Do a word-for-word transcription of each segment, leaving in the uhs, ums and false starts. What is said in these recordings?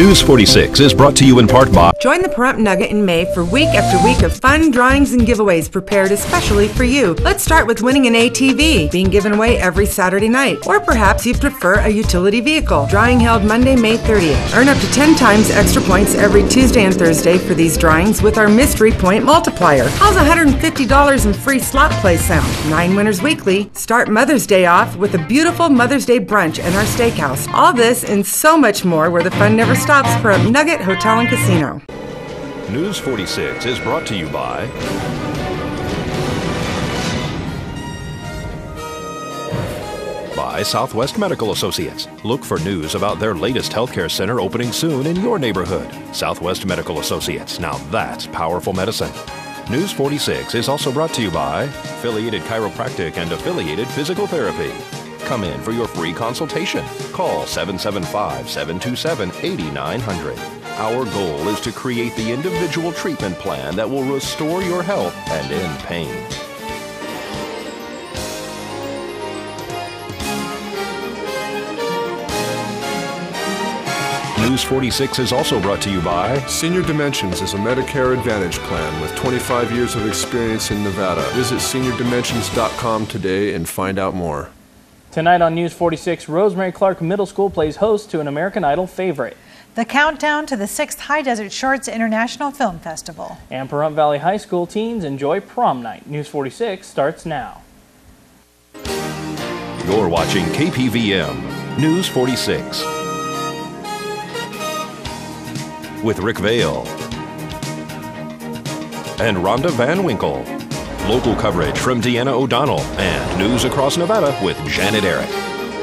News forty-six is brought to you in part by... Join the Pahrump Nugget in May for week after week of fun, drawings, and giveaways prepared especially for you. Let's start with winning an A T V, being given away every Saturday night. Or perhaps you prefer a utility vehicle. Drawing held Monday, May thirtieth. Earn up to ten times extra points every Tuesday and Thursday for these drawings with our mystery point multiplier. How's one hundred fifty dollars in free slot play sound? Nine winners weekly. Start Mother's Day off with a beautiful Mother's Day brunch in our steakhouse. All this and so much more where the fun never stops. Pahrump Nugget Hotel and Casino. News forty-six is brought to you by... by Southwest Medical Associates. Look for news about their latest healthcare center opening soon in your neighborhood. Southwest Medical Associates. Now that's powerful medicine. News forty-six is also brought to you by Affiliated Chiropractic and Affiliated Physical Therapy. Come in for your free consultation. Call seven seven five, seven two seven, eight nine zero zero. Our goal is to create the individual treatment plan that will restore your health and end pain. News forty-six is also brought to you by... Senior Dimensions is a Medicare Advantage plan with twenty-five years of experience in Nevada. Visit senior dimensions dot com today and find out more. Tonight on News forty-six, Rosemary Clark Middle School plays host to an American Idol favorite. The countdown to the sixth High Desert Shorts International Film Festival. And Pahrump Valley High School teens enjoy prom night. News forty-six starts now. You're watching K P V M News forty-six. With Rick Vale and Rhonda Van Winkle. Local coverage from Deanna O'Donnell and news across Nevada with Janet Eric.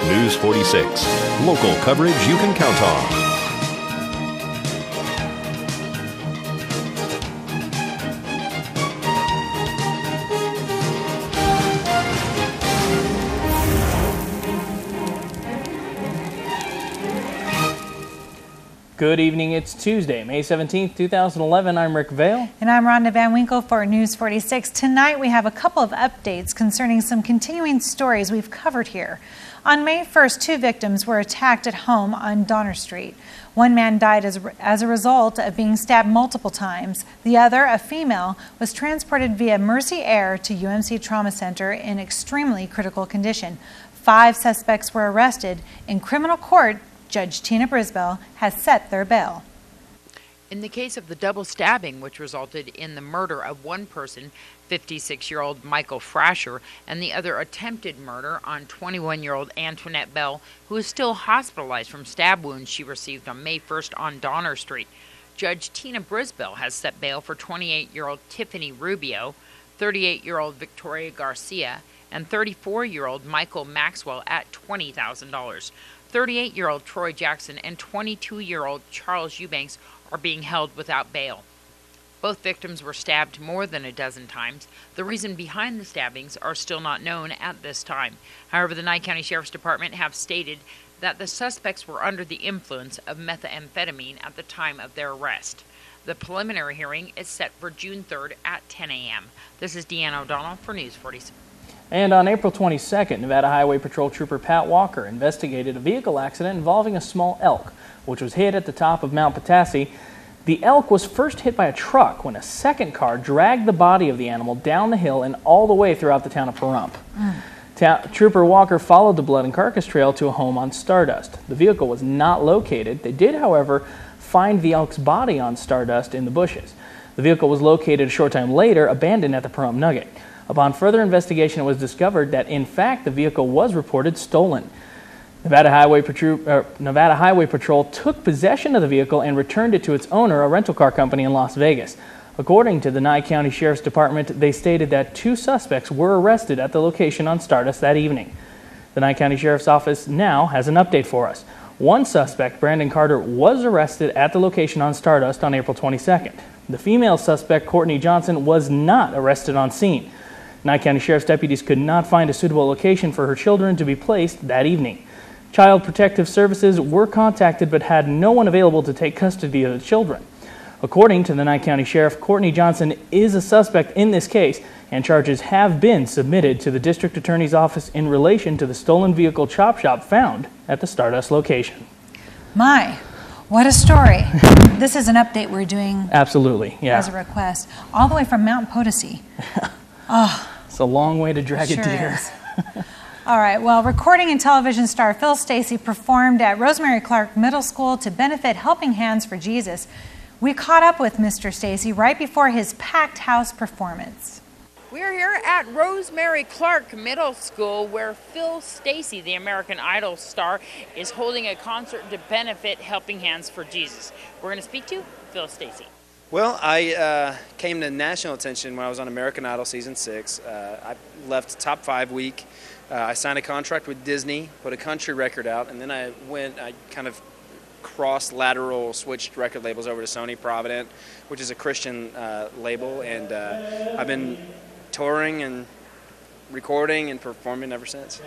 News forty-six, local coverage you can count on. Good evening. It's Tuesday, May seventeenth, two thousand eleven. I'm Rick Vale. And I'm Rhonda Van Winkle for News forty-six. Tonight we have a couple of updates concerning some continuing stories we've covered here. On May first, two victims were attacked at home on Donner Street. One man died as, as a result of being stabbed multiple times. The other, a female, was transported via Mercy Air to U M C Trauma Center in extremely critical condition. Five suspects were arrested in criminal court. Judge Tina Brisbell has set their bail. In the case of the double stabbing, which resulted in the murder of one person, fifty-six-year-old Michael Frasher, and the other attempted murder on twenty-one-year-old Antoinette Bell, who is still hospitalized from stab wounds she received on May first on Donner Street, Judge Tina Brisbell has set bail for twenty-eight-year-old Tiffany Rubio, thirty-eight-year-old Victoria Garcia, and thirty-four-year-old Michael Maxwell at twenty thousand dollars. thirty-eight-year-old Troy Jackson and twenty-two-year-old Charles Eubanks are being held without bail. Both victims were stabbed more than a dozen times. The reason behind the stabbings are still not known at this time. However, the Nye County Sheriff's Department have stated that the suspects were under the influence of methamphetamine at the time of their arrest. The preliminary hearing is set for June third at ten a m This is Deanna O'Donnell for News forty-six. And on April twenty-second, Nevada Highway Patrol Trooper Pat Walker investigated a vehicle accident involving a small elk, which was hit at the top of Mount Potosi. The elk was first hit by a truck when a second car dragged the body of the animal down the hill and all the way throughout the town of Pahrump. Mm. Trooper Walker followed the blood and carcass trail to a home on Stardust. The vehicle was not located. They did, however, find the elk's body on Stardust in the bushes. The vehicle was located a short time later, abandoned at the Pahrump Nugget. Upon further investigation, it was discovered that, in fact, the vehicle was reported stolen. Nevada Highway Patrol, er, Nevada Highway Patrol took possession of the vehicle and returned it to its owner, a rental car company in Las Vegas. According to the Nye County Sheriff's Department, they stated that two suspects were arrested at the location on Stardust that evening. The Nye County Sheriff's Office now has an update for us. One suspect, Brandon Carter, was arrested at the location on Stardust on April twenty-second. The female suspect, Courtney Johnson, was not arrested on scene. Nye County Sheriff's deputies could not find a suitable location for her children to be placed that evening. Child Protective Services were contacted but had no one available to take custody of the children. According to the Nye County Sheriff, Courtney Johnson is a suspect in this case, and charges have been submitted to the District Attorney's Office in relation to the stolen vehicle chop shop found at the Stardust location. My. What a story. This is an update we're doing. Absolutely, yeah. As a request. All the way from Mount Potosi. Oh, it's a long way to drag it, sure it to here. All right, well, recording and television star Phil Stacey performed at Rosemary Clark Middle School to benefit Helping Hands for Jesus. We caught up with Mister Stacey right before his packed house performance. We're here at Rosemary Clark Middle School where Phil Stacey, the American Idol star, is holding a concert to benefit Helping Hands for Jesus. We're going to speak to Phil Stacey. Well, I uh, came to national attention when I was on American Idol Season six. Uh, I left Top five week. Uh, I signed a contract with Disney, put a country record out, and then I went, I kind of cross-lateral switched record labels over to Sony Provident, which is a Christian uh, label, and uh, I've been touring and recording and performing ever since.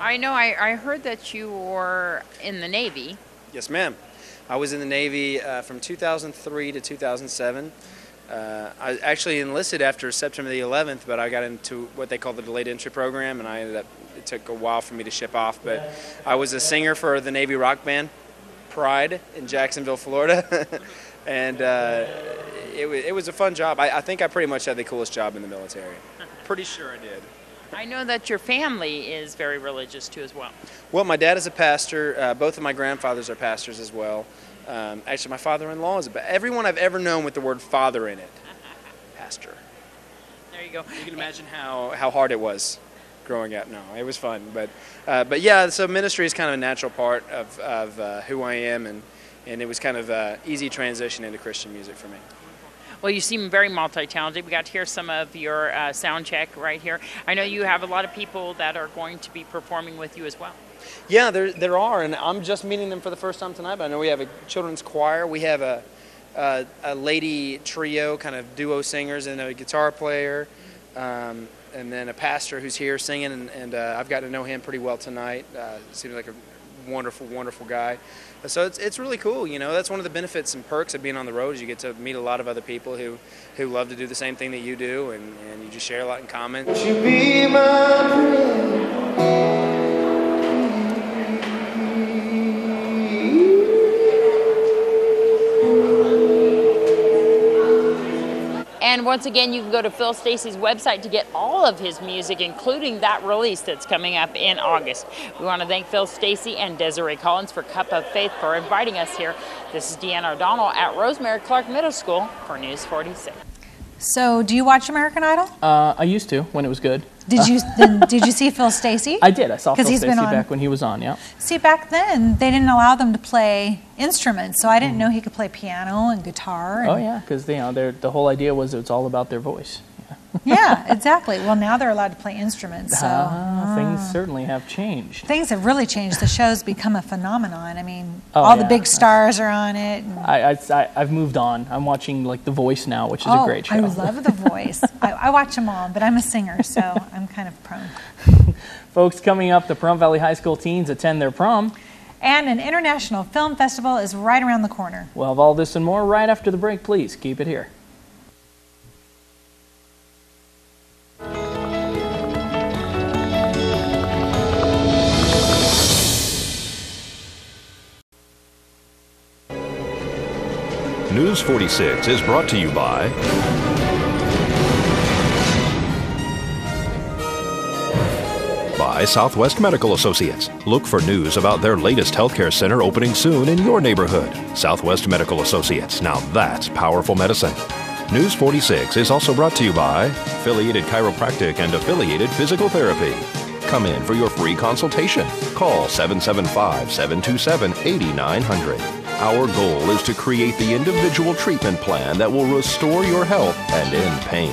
I know, I, I heard that you were in the Navy. Yes, ma'am. I was in the Navy uh, from two thousand three to two thousand seven. Uh, I actually enlisted after September the eleventh, but I got into what they call the delayed entry program, and I ended up, it took a while for me to ship off, but I was a singer for the Navy rock band Pride in Jacksonville, Florida. And uh, it, w it was a fun job. I, I think I pretty much had the coolest job in the military. Pretty sure I did. I know that your family is very religious too as well. Well, my dad is a pastor. Uh, both of my grandfathers are pastors as well. Um, actually, my father-in-law is a pastor. Everyone I've ever known with the word father in it. Pastor. There you go. You can imagine how, how hard it was growing up. No, it was fun. But, uh, but yeah, so ministry is kind of a natural part of, of uh, who I am. And And it was kind of an easy transition into Christian music for me. Well, you seem very multi-talented. We got to hear some of your uh, sound check right here. I know you have a lot of people that are going to be performing with you as well. Yeah, there, there are, and I'm just meeting them for the first time tonight, but I know we have a children's choir. We have a, a, a lady trio, kind of duo singers, and a guitar player, um, and then a pastor who's here singing, and, and uh, I've gotten to know him pretty well tonight. Uh, seems like a wonderful, wonderful guy. So it's, it's really cool, you know. That's one of the benefits and perks of being on the road is you get to meet a lot of other people who, who love to do the same thing that you do, and, and you just share a lot in common. Would you be my friend? And once again, you can go to Phil Stacey's website to get all of his music, including that release that's coming up in August. We want to thank Phil Stacey and Desiree Collins for Cup of Faith for inviting us here. This is Deanna O'Donnell at Rosemary Clark Middle School for News forty-six. So, do you watch American Idol? Uh, I used to when it was good. Did you then, did you see Phil Stacey? I did. I saw Phil Stacey back when he was on. Yeah. See, back then they didn't allow them to play instruments, so I didn't mm. know he could play piano and guitar. And oh yeah, because you know the whole idea was it's all about their voice. Yeah, exactly. Well, now they're allowed to play instruments, so ah, things ah. certainly have changed. Things have really changed. The show's become a phenomenon. I mean, oh, all yeah. the big stars are on it. And I, I, I've moved on. I'm watching like The Voice now, which is oh, a great show. I love The Voice. I, I watch them all, but I'm a singer, so I'm kind of prone. Folks, coming up, the Pahrump Valley High School teens attend their prom. And an international film festival is right around the corner. We'll have all this and more right after the break. Please keep it here. News forty-six is brought to you by by Southwest Medical Associates. Look for news about their latest healthcare center opening soon in your neighborhood. Southwest Medical Associates. Now that's powerful medicine. News forty-six is also brought to you by Affiliated Chiropractic and Affiliated Physical Therapy. Come in for your free consultation. Call seven seven five, seven two seven, eight nine zero zero. Our goal is to create the individual treatment plan that will restore your health and end pain.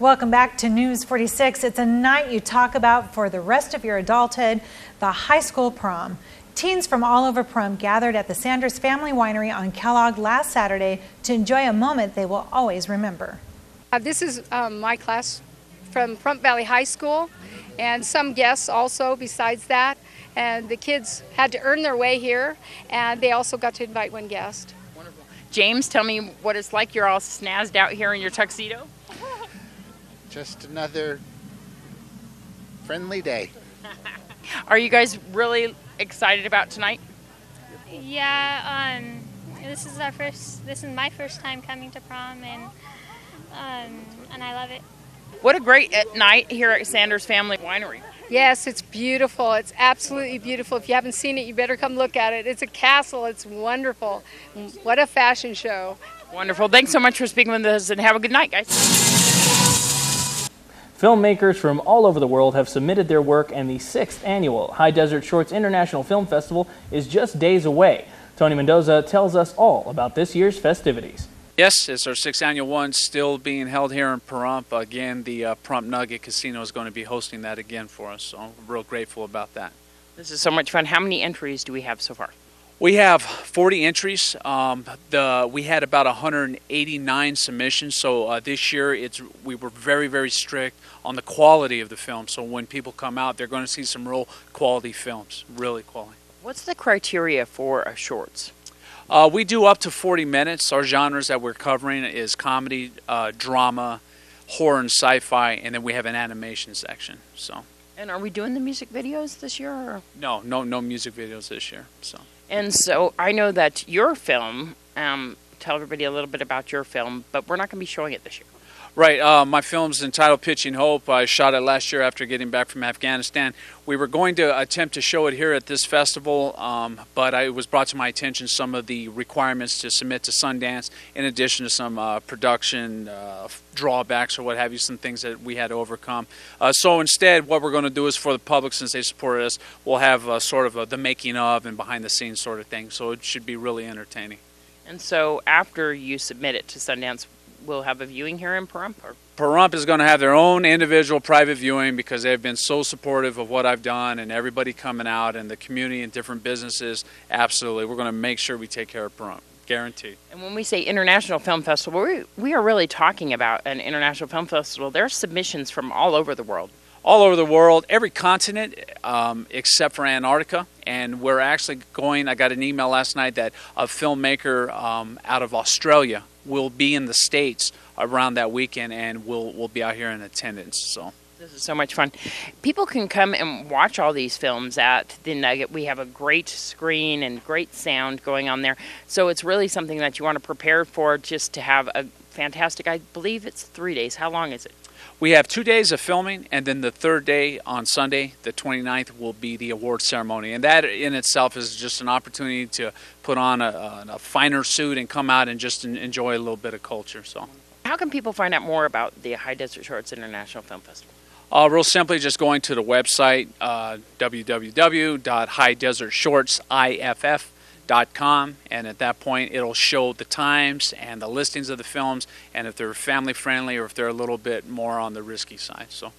Welcome back to News forty-six. It's a night you talk about for the rest of your adulthood, the high school prom. Teens from all over Pahrump gathered at the Sanders Family Winery on Kellogg last Saturday to enjoy a moment they will always remember. Uh, this is um, my class from Pahrump Valley High School, and some guests also besides that, and the kids had to earn their way here, and they also got to invite one guest. Wonderful. James, tell me what it's like. You're all snazzed out here in your tuxedo. Just another friendly day. Are you guys really excited about tonight? Yeah, um, this is our first, this is my first time coming to prom, and um, and I love it. What a great night here at Sanders Family Winery. Yes, it's beautiful. It's absolutely beautiful. If you haven't seen it, you better come look at it. It's a castle. It's wonderful. What a fashion show. Wonderful. Thanks so much for speaking with us, and have a good night, guys. Filmmakers from all over the world have submitted their work, and the sixth annual High Desert Shorts International Film Festival is just days away. Tony Mendoza tells us all about this year's festivities. Yes, it's our sixth annual one, still being held here in Pahrump. Again, the uh, Pahrump Nugget Casino is going to be hosting that again for us, so I'm real grateful about that. This is so much fun. How many entries do we have so far? We have forty entries. Um, the, we had about one hundred eighty-nine submissions, so uh, this year it's, we were very, very strict on the quality of the film, so when people come out, they're going to see some real quality films, really quality. What's the criteria for a shorts? Uh, we do up to forty minutes. Our genres that we're covering is comedy, uh, drama, horror, and sci-fi, and then we have an animation section. So. And are we doing the music videos this year? Or? No, no, no music videos this year. So. And so I know that your film. Um, tell everybody a little bit about your film, but we're not going to be showing it this year. Right. Uh, my film's entitled Pitching Hope. I shot it last year after getting back from Afghanistan. We were going to attempt to show it here at this festival, um, but I, it was brought to my attention some of the requirements to submit to Sundance, in addition to some uh, production uh, drawbacks or what have you, some things that we had to overcome. Uh, so instead, what we're going to do is for the public, since they supported us, we'll have uh, sort of a, the making of and behind the scenes sort of thing. So it should be really entertaining. And so after you submit it to Sundance, we'll have a viewing here in Pahrump? Or? Pahrump is going to have their own individual private viewing because they've been so supportive of what I've done and everybody coming out and the community and different businesses. Absolutely. We're going to make sure we take care of Pahrump. Guaranteed. And when we say International Film Festival, we, we are really talking about an international film festival. There are submissions from all over the world. All over the world, every continent um, except for Antarctica. And we're actually going, I got an email last night that a filmmaker um, out of Australia will be in the States around that weekend, and we'll, we'll be out here in attendance. So this is so much fun. People can come and watch all these films at the Nugget. We have a great screen and great sound going on there. So it's really something that you want to prepare for, just to have a fantastic, I believe it's three days. How long is it? We have two days of filming, and then the third day on Sunday, the twenty-ninth, will be the award ceremony. And that in itself is just an opportunity to put on a, a finer suit and come out and just enjoy a little bit of culture. So, how can people find out more about the High Desert Shorts International Film Festival? Uh, real simply, just going to the website, uh, w w w dot high desert shorts i f f dot com, and at that point it'll show the times and the listings of the films, and if they're family friendly or if they're a little bit more on the risky side. So,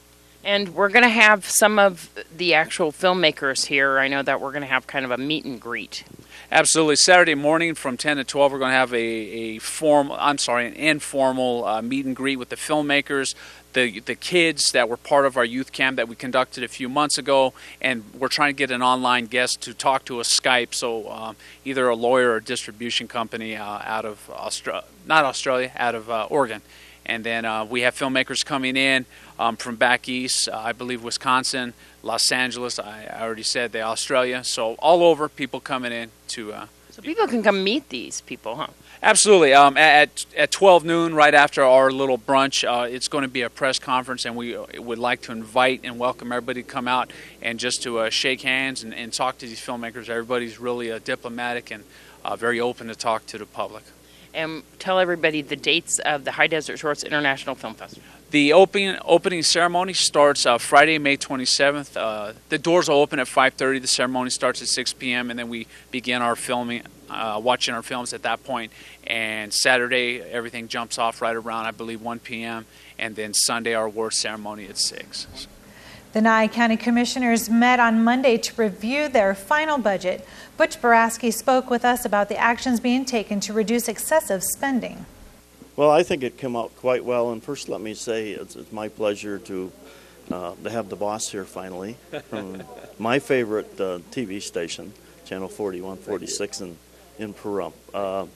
and we're going to have some of the actual filmmakers here. I know that we're going to have kind of a meet and greet. Absolutely. Saturday morning from ten to twelve, we're going to have a, a formal, I'm sorry, an informal uh, meet and greet with the filmmakers, the the kids that were part of our youth camp that we conducted a few months ago, and we're trying to get an online guest to talk to us Skype, so um, either a lawyer or a distribution company uh, out of Austra- not Australia, out of uh, Oregon. And then uh, we have filmmakers coming in um, from back east, uh, I believe Wisconsin, Los Angeles, I, I already said the Australia, so all over people coming in to... Uh, so people can come meet these people, huh? Absolutely. Um, at, at twelve noon, right after our little brunch, uh, it's going to be a press conference, and we would like to invite and welcome everybody to come out and just to uh, shake hands and, and talk to these filmmakers. Everybody's really uh, diplomatic and uh, very open to talk to the public. And tell everybody the dates of the High Desert Shorts International Film Festival. The opening, opening ceremony starts uh, Friday, May twenty-seventh. Uh, the doors will open at five thirty. The ceremony starts at six p m and then we begin our filming, uh, watching our films at that point. And Saturday, everything jumps off right around, I believe, one p m and then Sunday, our award ceremony at six. The Nye County Commissioners met on Monday to review their final budget. Butch Barasky spoke with us about the actions being taken to reduce excessive spending. Well, I think it came out quite well, and first let me say it's, it's my pleasure to, uh, to have the boss here finally from my favorite uh, T V station, Channel forty-one forty-six in, in Pahrump. Uh,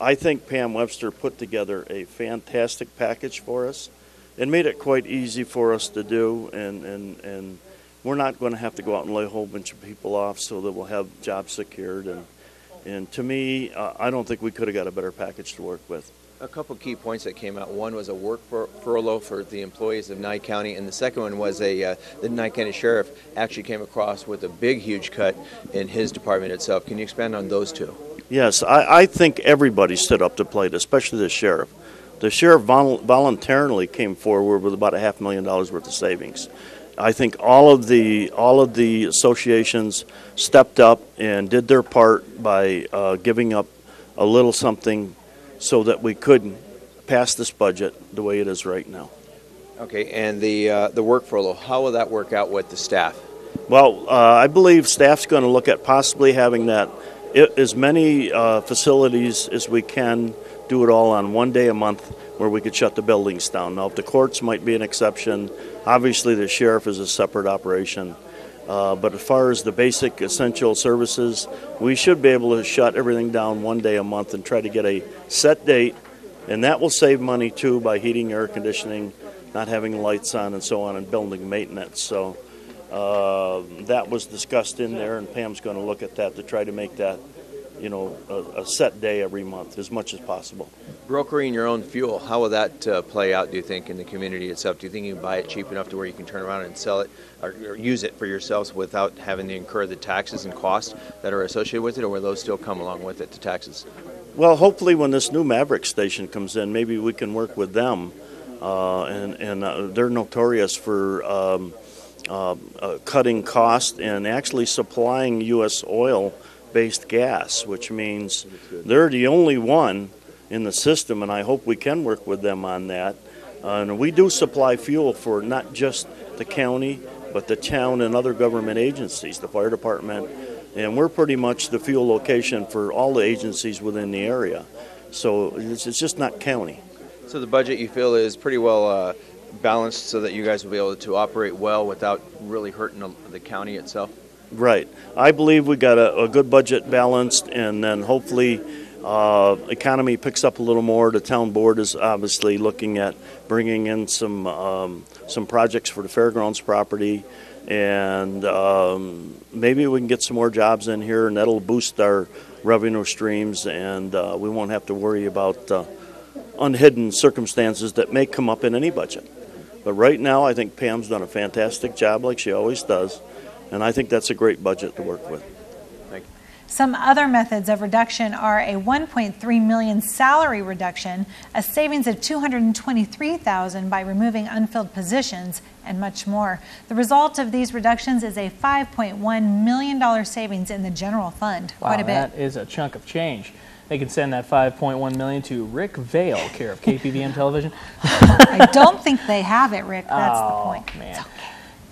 I think Pam Webster put together a fantastic package for us. it made it quite easy for us to do, and, and, and we're not going to have to go out and lay a whole bunch of people off, so that we'll have jobs secured. And, and to me, uh, I don't think we could have got a better package to work with. A couple key points that came out. One was a work fur furlough for the employees of Nye County, and the second one was a uh, the Nye County Sheriff actually came across with a big, huge cut in his department itself. Can you expand on those two? Yes, I, I think everybody stood up to plate, especially the sheriff. The sheriff vol voluntarily came forward with about a half million dollars worth of savings. I think all of the all of the associations stepped up and did their part by uh, giving up a little something, so that we couldn't pass this budget the way it is right now. Okay, and the uh, the work furlough, how will that work out with the staff? Well, uh, I believe staff's going to look at possibly having that it, as many uh, facilities as we can do it all on one day a month, where we could shut the buildings down. Now, if the courts might be an exception, obviously the sheriff is a separate operation. Uh, but as far as the basic essential services, we should be able to shut everything down one day a month and try to get a set date. And that will save money, too, by heating, air conditioning, not having lights on, and so on, and building maintenance. So uh, that was discussed in there, and Pam's going to look at that to try to make that, you know, a, a set day every month as much as possible. Brokering your own fuel, how will that uh, play out, do you think, in the community itself? Do you think you can buy it cheap enough to where you can turn around and sell it, or, or use it for yourselves without having to incur the taxes and costs that are associated with it, or will those still come along with it, the taxes? Well, hopefully when this new Maverick station comes in, maybe we can work with them. Uh, and and uh, they're notorious for um, uh, uh, cutting costs and actually supplying U S oil based gas, which means they're the only one in the system, and I hope we can work with them on that. Uh, and we do supply fuel for not just the county, but the town and other government agencies, the fire department, and we're pretty much the fuel location for all the agencies within the area. So it's, it's just not county. So the budget, you feel, is pretty well uh, balanced so that you guys will be able to operate well without really hurting the, the county itself? Right. I believe we got a, a good budget balanced, and then hopefully uh, economy picks up a little more. The town board is obviously looking at bringing in some um, some projects for the fairgrounds property, and um, maybe we can get some more jobs in here, and that'll boost our revenue streams, and uh, we won't have to worry about uh, unhidden circumstances that may come up in any budget. But right now, I think Pam's done a fantastic job, like she always does. And I think that's a great budget to work with. Thank you. Some other methods of reduction are a one point three million dollar salary reduction, a savings of two hundred twenty-three thousand dollars by removing unfilled positions, and much more. The result of these reductions is a five point one million dollar savings in the general fund. Wow, quite a bit. That is a chunk of change. They can send that five point one million dollars to Rick Vale, care of K P V M Television. I don't think they have it, Rick. That's oh, the point. Man. It's okay.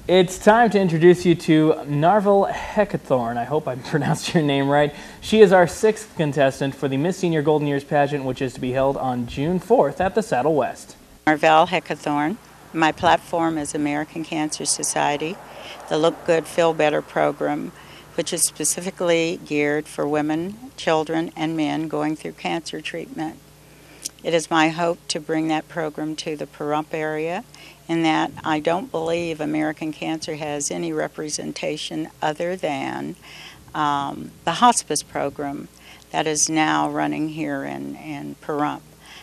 It's time to introduce you to Narvell Hecathorn. I hope I pronounced your name right. She is our sixth contestant for the Miss Senior Golden Years pageant, which is to be held on June fourth at the Saddle West. Narvell Hecathorn. My platform is American Cancer Society, the Look Good, Feel Better program, which is specifically geared for women, children, and men going through cancer treatment. It is my hope to bring that program to the Pahrump area, in that I don't believe American Cancer has any representation other than um, the hospice program that is now running here in, in Pahrump.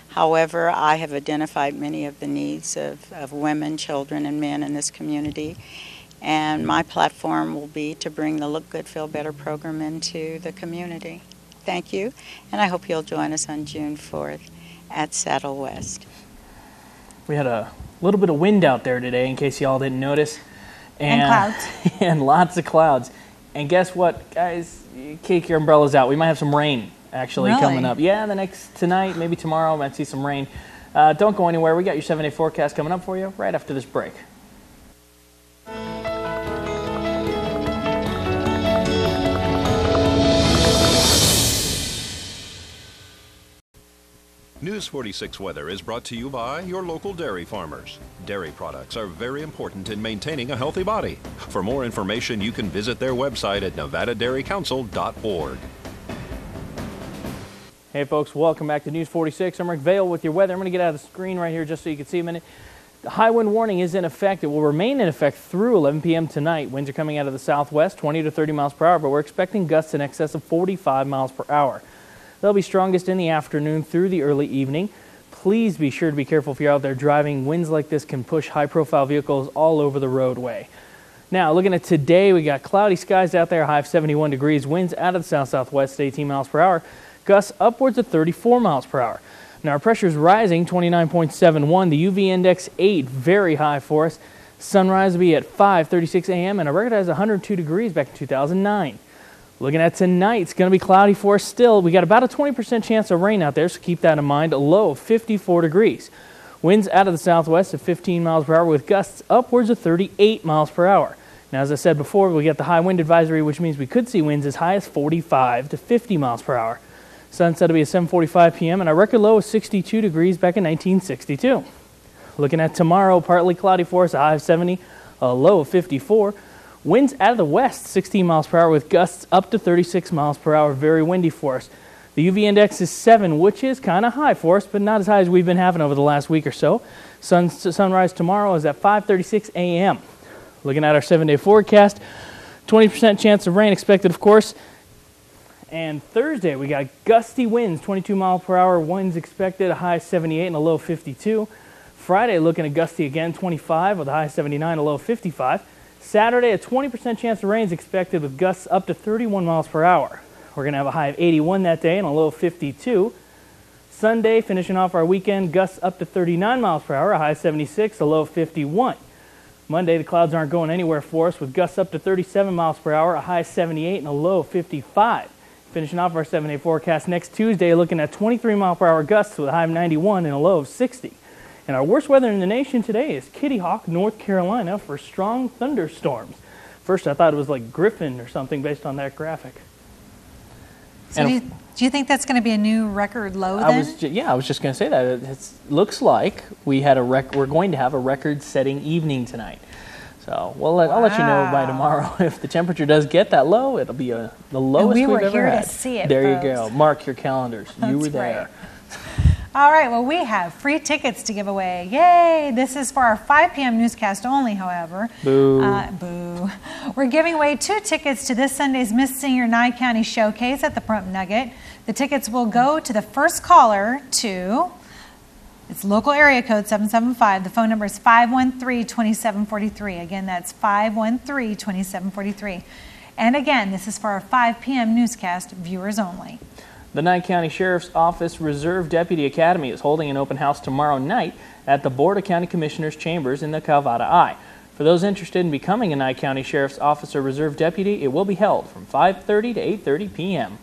However, I have identified many of the needs of, of women, children, and men in this community, and my platform will be to bring the Look Good, Feel Better program into the community. Thank you, and I hope you'll join us on June fourth at Saddle West. We had a little bit of wind out there today, in case y'all didn't notice. And, and clouds. And lots of clouds. And guess what, guys? Take your umbrellas out. We might have some rain, actually, really? Coming up. Yeah, the next tonight, maybe tomorrow, we might see some rain. Uh, don't go anywhere. We got your seven-day forecast coming up for you right after this break. News forty-six Weather is brought to you by your local dairy farmers. Dairy products are very important in maintaining a healthy body. For more information, you can visit their website at nevada dairy council dot org. Hey folks, welcome back to News forty-six. I'm Rick Vale with your weather. I'm going to get out of the screen right here just so you can see a minute. The high wind warning is in effect. It will remain in effect through eleven p m tonight. Winds are coming out of the southwest, twenty to thirty miles per hour, but we're expecting gusts in excess of forty-five miles per hour. They'll be strongest in the afternoon through the early evening. Please be sure to be careful if you're out there driving. Winds like this can push high-profile vehicles all over the roadway. Now, looking at today, we got cloudy skies out there, high of seventy-one degrees. Winds out of the south-southwest, eighteen miles per hour. Gusts upwards of thirty-four miles per hour. Now, our pressure is rising, twenty-nine point seven one. The U V index, eight, very high for us. Sunrise will be at five thirty-six a m and a record high is one hundred two degrees back in two thousand nine. Looking at tonight, it's going to be cloudy for us still. We got about a twenty percent chance of rain out there, so keep that in mind. A low of fifty-four degrees. Winds out of the southwest at fifteen miles per hour with gusts upwards of thirty-eight miles per hour. Now, as I said before, we got the high wind advisory, which means we could see winds as high as forty-five to fifty miles per hour. Sunset will be at seven forty-five p m and our record low is sixty-two degrees back in nineteen sixty-two. Looking at tomorrow, partly cloudy for us, a high of seventy, a low of fifty-four. Winds out of the west, sixteen miles per hour with gusts up to thirty-six miles per hour. Very windy for us. The U V index is seven, which is kind of high for us, but not as high as we've been having over the last week or so. Sun, sunrise tomorrow is at five thirty-six a m Looking at our seven-day forecast, twenty percent chance of rain expected, of course. And Thursday, we got gusty winds, twenty-two mile per hour winds expected, a high seventy-eight and a low fifty-two. Friday, looking at gusty again, twenty-five with a high seventy-nine, a low fifty-five. Saturday, a twenty percent chance of rain is expected with gusts up to thirty-one miles per hour. We're going to have a high of eighty-one that day and a low of fifty-two. Sunday, finishing off our weekend, gusts up to thirty-nine miles per hour, a high seventy-six, a low fifty-one. Monday, the clouds aren't going anywhere for us with gusts up to thirty-seven miles per hour, a high seventy-eight and a low fifty-five. Finishing off our seven-day forecast next Tuesday, looking at twenty-three mile per hour gusts with a high of ninety-one and a low of sixty. And our worst weather in the nation today is Kitty Hawk, North Carolina, for strong thunderstorms. First, I thought it was like Griffin or something based on that graphic. So, and do you, do you think that's going to be a new record low? Then I was ju yeah, I was just going to say that it it's, looks like we had a rec we're going to have a record-setting evening tonight. So we'll let, wow. I'll let you know by tomorrow if the temperature does get that low. It'll be a, the lowest we we've ever had. We were here to see it. There folks. You go. Mark your calendars. That's you were there. Right. All right, well, we have free tickets to give away. Yay! This is for our five p m newscast only, however. Boo. Uh, boo. We're giving away two tickets to this Sunday's Miss Singer Nye County Showcase at the Pahrump Nugget. The tickets will go to the first caller to, it's local area code seven seven five. The phone number is five one three, two seven four three. Again, that's five one three, two seven four three. And again, this is for our five p m newscast, viewers only. The Nye County Sheriff's Office Reserve Deputy Academy is holding an open house tomorrow night at the Board of County Commissioners' Chambers in the Cavada Eye. For those interested in becoming a Nye County Sheriff's Office or Reserve Deputy, it will be held from five thirty to eight thirty p m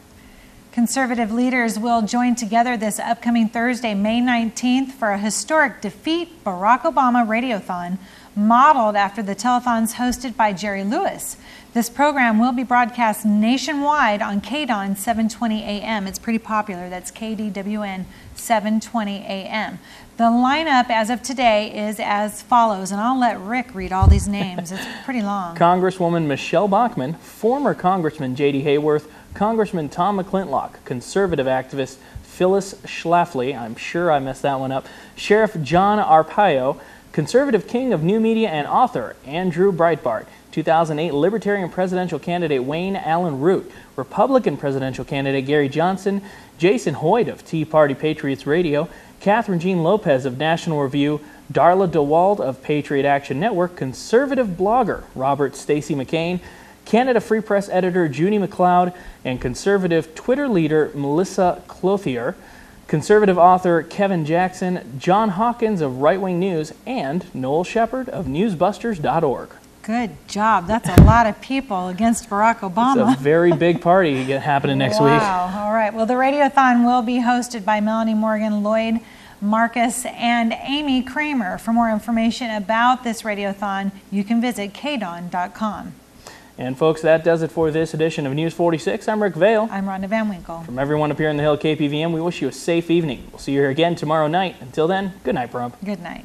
Conservative leaders will join together this upcoming Thursday, May nineteenth, for a historic Defeat Barack Obama Radiothon, modeled after the telethons hosted by Jerry Lewis. This program will be broadcast nationwide on K D W N seven twenty a m It's pretty popular. That's K D W N seven twenty a m The lineup as of today is as follows, and I'll let Rick read all these names. It's pretty long. Congresswoman Michelle Bachmann, former Congressman J D Hayworth, Congressman Tom McClintock, conservative activist Phyllis Schlafly, I'm sure I messed that one up, Sheriff John Arpaio, conservative king of new media and author Andrew Breitbart, two thousand eight Libertarian presidential candidate Wayne Allen Root, Republican presidential candidate Gary Johnson, Jason Hoyt of Tea Party Patriots Radio, Catherine Jean Lopez of National Review, Darla DeWald of Patriot Action Network, conservative blogger Robert Stacy McCain, Canada Free Press editor Judy McLeod, and conservative Twitter leader Melissa Clothier, conservative author Kevin Jackson, John Hawkins of Right Wing News, and Noel Shepard of newsbusters dot org. Good job. That's a lot of people against Barack Obama. It's a very big party happening next wow. week. Wow. All right. Well, the Radiothon will be hosted by Melanie Morgan, Lloyd Marcus, and Amy Kramer. For more information about this Radiothon, you can visit K D W N dot com. And, folks, that does it for this edition of News forty-six. I'm Rick Vale. I'm Rhonda Van Winkle. From everyone up here on the Hill K P V M, we wish you a safe evening. We'll see you here again tomorrow night. Until then, good night, Pahrump. Good night.